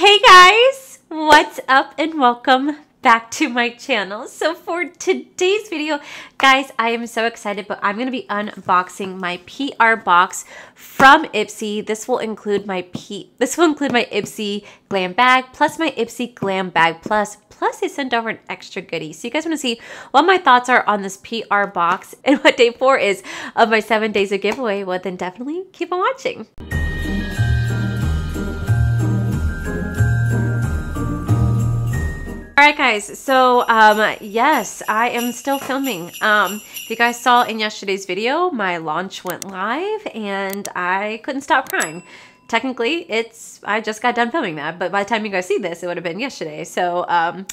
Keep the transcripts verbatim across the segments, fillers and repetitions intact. Hey guys, what's up and welcome back to my channel. So for today's video, guys, I am so excited, but I'm going to be unboxing my P R box from Ipsy. This will include my P this will include my Ipsy Glam Bag plus my Ipsy Glam Bag Plus. Plus they sent over an extra goodie. So you guys want to see what my thoughts are on this P R box and what day four is of my seven days of giveaway, well then definitely keep on watching. All right, guys, so um, yes, I am still filming. Um, if you guys saw in yesterday's video, my launch went live and I couldn't stop crying. Technically, it's I just got done filming that, but by the time you guys see this, it would have been yesterday. So, um,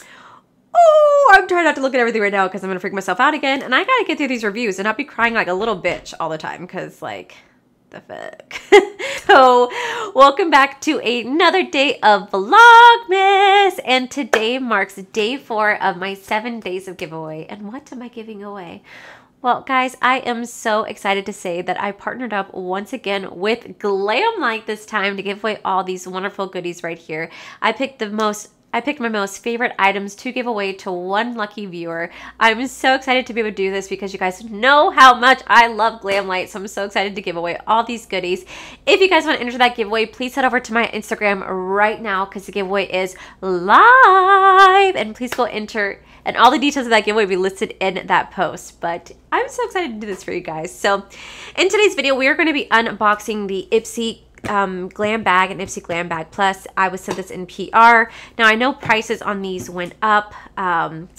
oh, I'm trying not to look at everything right now because I'm going to freak myself out again. And I got to get through these reviews and not be crying like a little bitch all the time because, like, the fuck. So welcome back to another day of Vlogmas, and today marks day four of my seven days of giveaway. And what am I giving away? Well, guys, I am so excited to say that I partnered up once again with Glamlite this time to give away all these wonderful goodies right here. I picked the most I picked my most favorite items to give away to one lucky viewer. I'm so excited to be able to do this because you guys know how much I love Glamlite, so I'm so excited to give away all these goodies. If you guys want to enter that giveaway, please head over to my Instagram right now because the giveaway is live, and please go enter, and all the details of that giveaway will be listed in that post. But I'm so excited to do this for you guys. So in today's video, we are going to be unboxing the Ipsy Um, Glam Bag and Ipsy Glam Bag Plus. I was sent this in P R. Now I know prices on these went up. Um,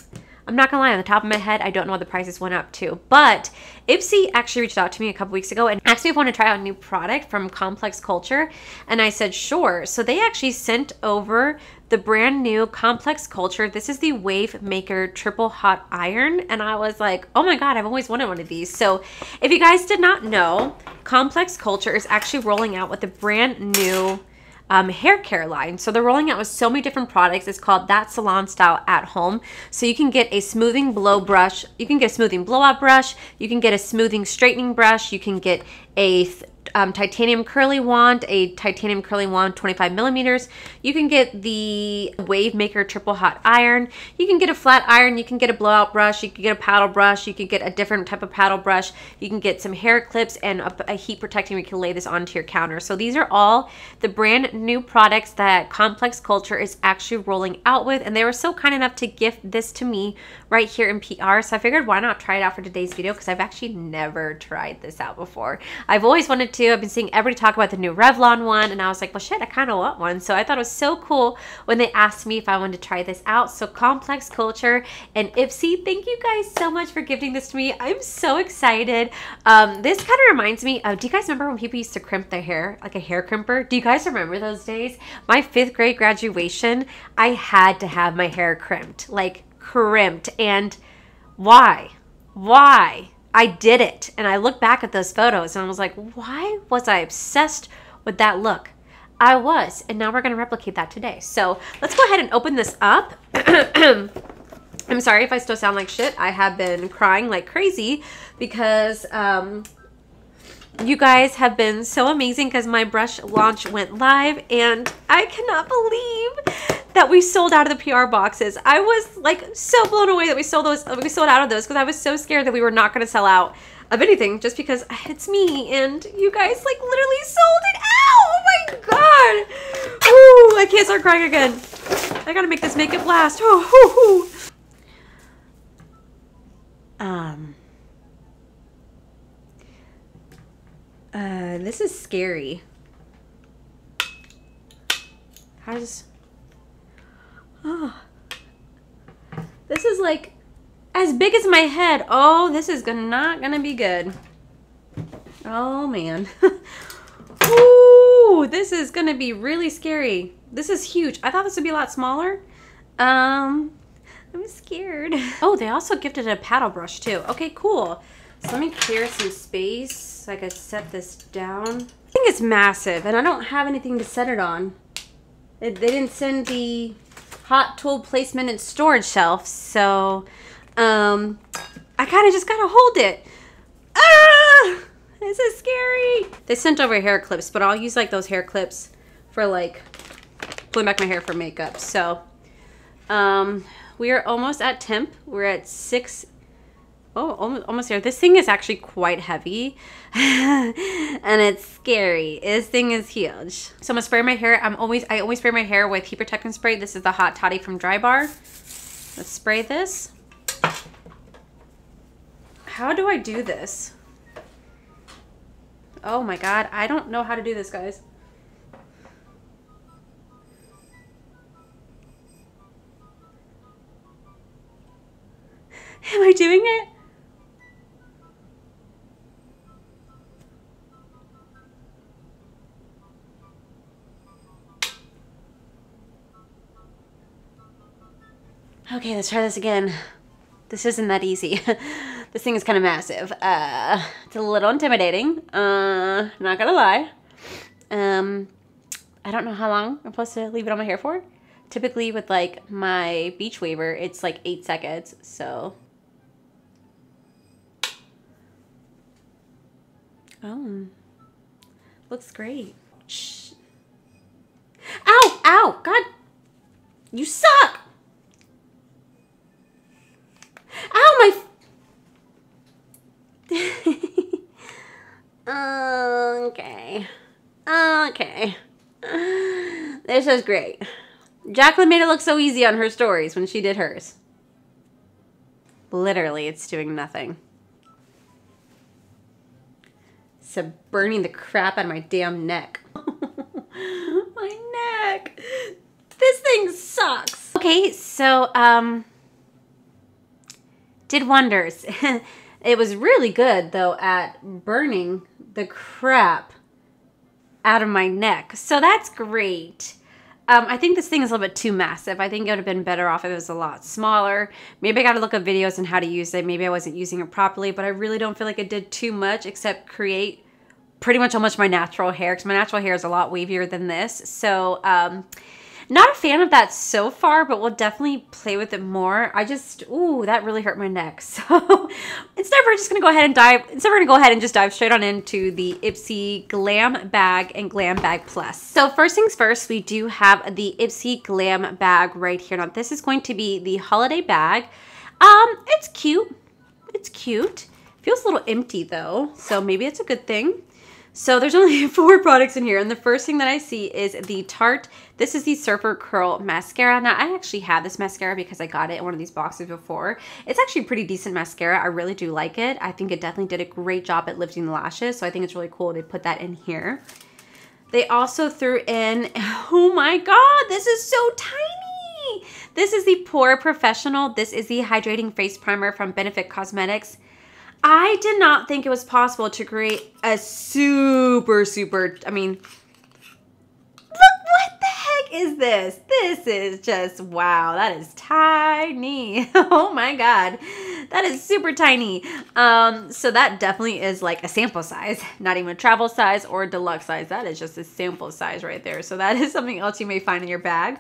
I'm not gonna lie, on the top of my head, I don't know what the prices went up to, but Ipsy actually reached out to me a couple weeks ago and asked me if I want to try out a new product from Complex Culture, and I said sure. So they actually sent over the brand new Complex Culture. This is the Wave Maker Triple Hot Iron, and I was like, oh my god, I've always wanted one of these. So if you guys did not know, Complex Culture is actually rolling out with a brand new Um, hair care line. So they're rolling out with so many different products. It's called That Salon Style at Home. So you can get a smoothing blow brush, you can get a smoothing blowout brush, you can get a smoothing straightening brush, you can get a um, titanium curly wand, a titanium curly wand twenty-five millimeters, you can get the Wave Maker Triple Hot Iron, you can get a flat iron, you can get a blowout brush, you can get a paddle brush, you can get a different type of paddle brush, you can get some hair clips and a, a heat protecting. You can lay this onto your counter. So these are all the brand new products that Complex Culture is actually rolling out with, and they were so kind enough to gift this to me right here in P R. So I figured, why not try it out for today's video, because I've actually never tried this out before. I've always wanted to. I've been seeing everybody talk about the new Revlon one, and I was like, well shit, I kind of want one. So I thought it was so cool when they asked me if I wanted to try this out. So Complex Culture and Ipsy, thank you guys so much for gifting this to me. I'm so excited. Um, this kind of reminds me of, do you guys remember when people used to crimp their hair, like a hair crimper? Do you guys remember those days? My fifth grade graduation, I had to have my hair crimped, like crimped. And why? Why? I did it, and I look back at those photos and I was like, why was I obsessed with that look? I was, and now we're gonna replicate that today. So let's go ahead and open this up. I'm sorry if I still sound like shit. I have been crying like crazy because um, you guys have been so amazing because my brush launch went live, and I cannot believe that we sold out of the P R boxes. I was like so blown away that we sold those. We sold out of those because I was so scared that we were not going to sell out of anything, just because it's me, and you guys like literally sold it out. Oh my god! Ooh, I can't start crying again. I gotta make this makeup last. Oh, hoo, hoo. Um. Uh, this is scary. How does? Oh, this is like as big as my head. Oh, this is gonna, not gonna be good. Oh man. Ooh, this is gonna be really scary. This is huge. I thought this would be a lot smaller. Um, I'm scared. Oh, they also gifted a paddle brush too. Okay, cool. So let me clear some space so I can set this down. I think it's massive, and I don't have anything to set it on. They, they didn't send the hot tool placement and storage shelf, so um, I kind of just gotta hold it. Ah, this is scary. They sent over hair clips, but I'll use like those hair clips for like pulling back my hair for makeup. So um, we are almost at temp. We're at six. Oh, almost, almost there. This thing is actually quite heavy and it's scary. This thing is huge. So I'm gonna spray my hair. I'm always, I always spray my hair with heat protectant spray. This is the Hot Toddy from Dry Bar. Let's spray this. How do I do this? Oh my God, I don't know how to do this, guys. Am I doing it? Okay, let's try this again. This isn't that easy. This thing is kind of massive. Uh, it's a little intimidating, uh, not gonna lie. Um, I don't know how long I'm supposed to leave it on my hair for. Typically with like my beach waver, it's like eight seconds, so. Oh, looks great. Shh. Ow, ow, God, you suck. Ow, my f okay. Okay. This is great. Jacqueline made it look so easy on her stories when she did hers. Literally, it's doing nothing. It's burning the crap out of my damn neck. My neck. This thing sucks. Okay, so, um... did wonders. It was really good though at burning the crap out of my neck. So that's great. Um, I think this thing is a little bit too massive. I think it would have been better off if it was a lot smaller. Maybe I got to look up videos on how to use it. Maybe I wasn't using it properly, but I really don't feel like it did too much except create pretty much almost my natural hair, because my natural hair is a lot wavier than this. So um, not a fan of that so far, but we'll definitely play with it more. I just, ooh, that really hurt my neck. So instead we're just going to go ahead and dive, instead we're going to go ahead and just dive straight on into the Ipsy Glam Bag and Glam Bag Plus. So first things first, we do have the Ipsy Glam Bag right here. Now this is going to be the holiday bag. Um, it's cute. It's cute. Feels a little empty though, so maybe it's a good thing. So there's only four products in here, and the first thing that I see is the Tarte. This is the Surfer Curl Mascara. Now, I actually had this mascara because I got it in one of these boxes before. It's actually a pretty decent mascara. I really do like it. I think it definitely did a great job at lifting the lashes, so I think it's really cool they put that in here. They also threw in, oh my God, this is so tiny. This is the Pore Professional. This is the Hydrating Face Primer from Benefit Cosmetics. I did not think it was possible to create a super, super, I mean, look, what the heck is this? This is just, wow, that is tiny. Oh my God, that is super tiny. Um, so that definitely is like a sample size, not even a travel size or a deluxe size. That is just a sample size right there. So that is something else you may find in your bag.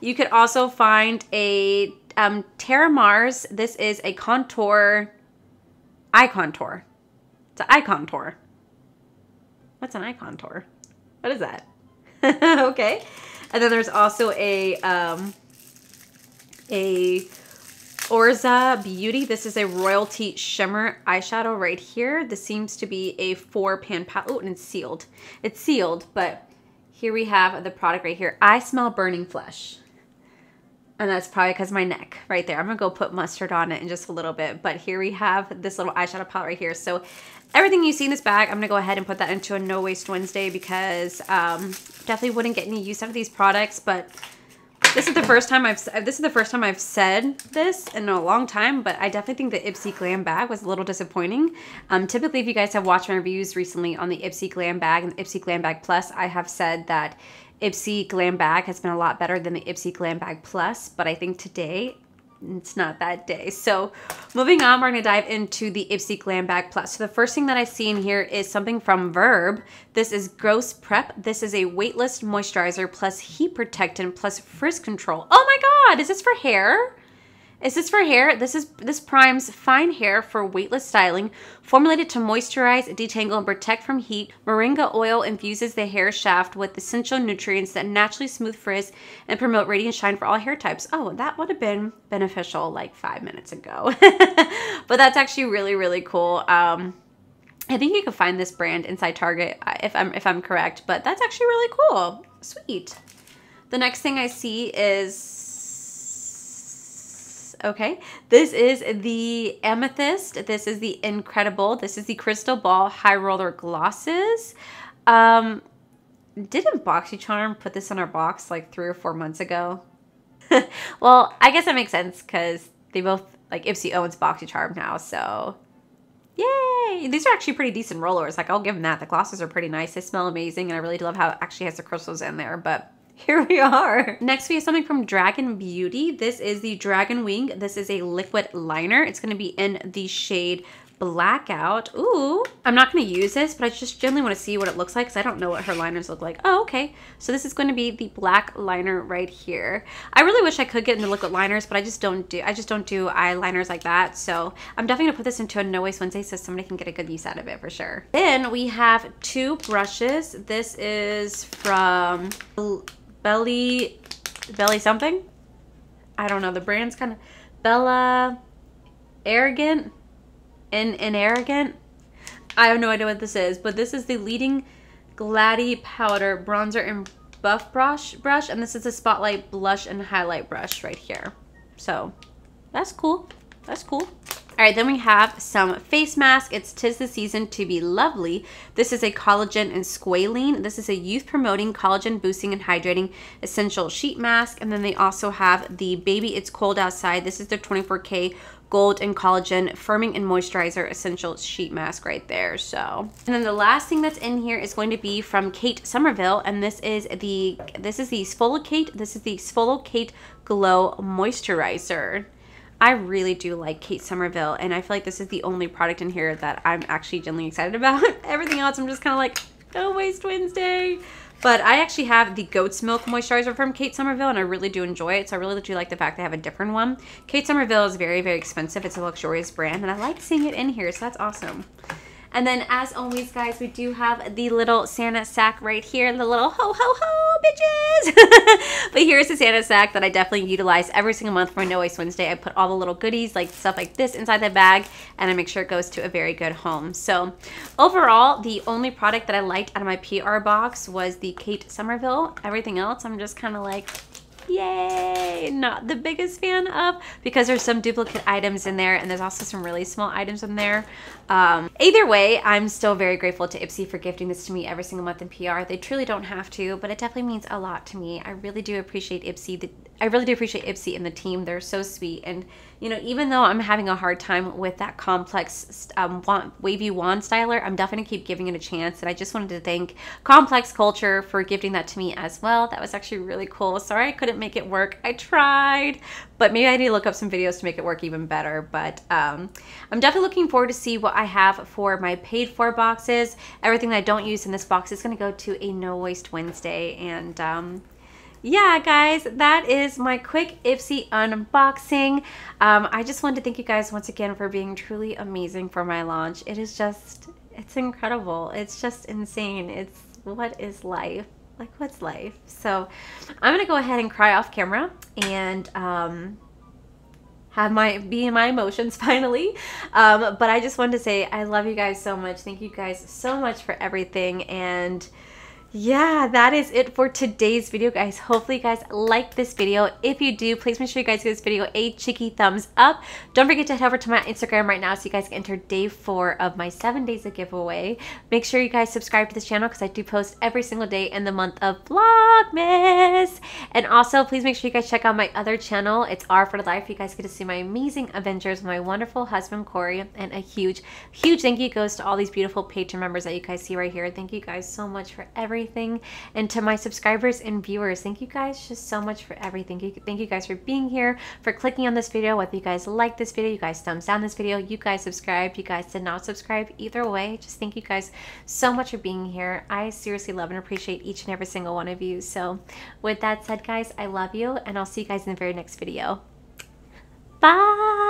You could also find a um, Terramars. This is a contour. Eye contour. It's an eye contour. What's an eye contour? What is that? Okay. And then there's also a um, a Orza Beauty. This is a royalty shimmer eyeshadow right here. This seems to be a four pan palette. Oh, and it's sealed. It's sealed, but here we have the product right here. I smell burning flesh. And that's probably because my neck right there. I'm going to go put mustard on it in just a little bit. But here we have this little eyeshadow palette right here. So everything you see in this bag, I'm going to go ahead and put that into a No Waste Wednesday because um, definitely wouldn't get any use out of these products. But this is the first time I've this is the first time I've said this in a long time. But I definitely think the Ipsy Glam Bag was a little disappointing. Um, typically, if you guys have watched my reviews recently on the Ipsy Glam Bag and the Ipsy Glam Bag Plus, I have said that Ipsy Glam Bag has been a lot better than the Ipsy Glam Bag Plus, but I think today it's not that day. So moving on, we're going to dive into the Ipsy Glam Bag Plus. So the first thing that I see in here is something from Verb. This is Ghost Prep. This is a weightless moisturizer plus heat protectant plus frizz control. Oh my God, is this for hair? This is for hair. This is this primes fine hair for weightless styling, formulated to moisturize, detangle, and protect from heat. Moringa oil infuses the hair shaft with essential nutrients that naturally smooth frizz and promote radiant shine for all hair types. Oh, that would have been beneficial like five minutes ago. But that's actually really, really cool. Um, I think you can find this brand inside Target if I'm if I'm correct, but that's actually really cool. Sweet. The next thing I see is Okay, this is the Amethyst. This is the Incredible. This is the Crystal Ball High Roller Glosses. Um, didn't Boxycharm put this on our box like three or four months ago? Well, I guess that makes sense because they both, like Ipsy owns Boxycharm now, so yay! These are actually pretty decent rollers. Like, I'll give them that. The glosses are pretty nice. They smell amazing, and I really love how it actually has the crystals in there, but here we are. Next, we have something from Dragon Beauty. This is the Dragon Wing. This is a liquid liner. It's going to be in the shade Blackout. Ooh, I'm not going to use this, but I just generally want to see what it looks like because I don't know what her liners look like. Oh, okay. So this is going to be the black liner right here. I really wish I could get into liquid liners, but I just don't do, I just don't do eyeliners like that. So I'm definitely going to put this into a No Waste Wednesday so somebody can get a good use out of it for sure. Then we have two brushes. This is from Belly, Belly something? I don't know. The brand's kind of Bella Arrogant and, and Arrogant. I have no idea what this is, but this is the Leading Gladdy Powder Bronzer and Buff Brush, brush and this is the Spotlight Blush and Highlight Brush right here. So that's cool. That's cool. All right, then we have some face mask. It's Tis the Season to Be Lovely. This is a collagen and squalene. This is a youth-promoting, collagen-boosting, and hydrating essential sheet mask. And then they also have the Baby It's Cold Outside. This is their twenty-four K gold and collagen firming and moisturizer essential sheet mask right there. So, and then the last thing that's in here is going to be from Kate Somerville, and this is the this is the Sfolokate. This is the Sfolokate Glow Moisturizer. I really do like Kate Somerville, and I feel like this is the only product in here that I'm actually genuinely excited about. Everything else, I'm just kind of like, no waste Wednesday. But I actually have the Goat's Milk Moisturizer from Kate Somerville, and I really do enjoy it. So I really do like the fact they have a different one. Kate Somerville is very, very expensive. It's a luxurious brand, and I like seeing it in here, so that's awesome. And then, as always, guys, we do have the little Santa sack right here. The little ho, ho, ho, bitches. But here's the Santa sack that I definitely utilize every single month for No Waste Wednesday. I put all the little goodies, like stuff like this, inside the bag, and I make sure it goes to a very good home. So, overall, the only product that I liked out of my P R box was the Kate Somerville. Everything else, I'm just kind of like, yay, not the biggest fan of, because there's some duplicate items in there, and there's also some really small items in there. Um, either way, I'm still very grateful to Ipsy for gifting this to me every single month in P R. They truly don't have to, but it definitely means a lot to me. I really do appreciate Ipsy. The, I really do appreciate Ipsy and the team. They're so sweet, and you know, even though I'm having a hard time with that complex um, wand, wavy wand styler, I'm definitely gonna keep giving it a chance. And I just wanted to thank Complex Culture for gifting that to me as well. That was actually really cool. Sorry I couldn't make it work. I tried, but maybe I need to look up some videos to make it work even better. But um, I'm definitely looking forward to see what I have for my paid for boxes. Everything that I don't use in this box is gonna go to a No Waste Wednesday. And um, yeah, guys, that is my quick Ipsy unboxing. Um, I just wanted to thank you guys once again for being truly amazing for my launch. It is just, it's incredible. It's just insane. It's, what is life? Like, what's life? So I'm going to go ahead and cry off camera and um, have my, be in my emotions finally. Um, but I just wanted to say I love you guys so much. Thank you guys so much for everything. And yeah, that is it for today's video, guys. Hopefully you guys like this video. If you do, please make sure you guys give this video a cheeky thumbs up. Don't forget to head over to my Instagram right now so you guys can enter day four of my seven days of giveaway. Make sure you guys subscribe to this channel because I do post every single day in the month of Vlogmas. And also, please make sure you guys check out my other channel. It's Our Florida Life. You guys get to see my amazing adventures with my wonderful husband, Corey. And a huge, huge thank you goes to all these beautiful Patreon members that you guys see right here. Thank you guys so much for everything. Everything. And to my subscribers and viewers, thank you guys just so much for everything. You thank you guys for being here, for clicking on this video. Whether you guys like this video, you guys thumbs down this video, you guys subscribe, you guys did not subscribe, either way, just thank you guys so much for being here. I seriously love and appreciate each and every single one of you. So with that said, guys, I love you, and I'll see you guys in the very next video. Bye.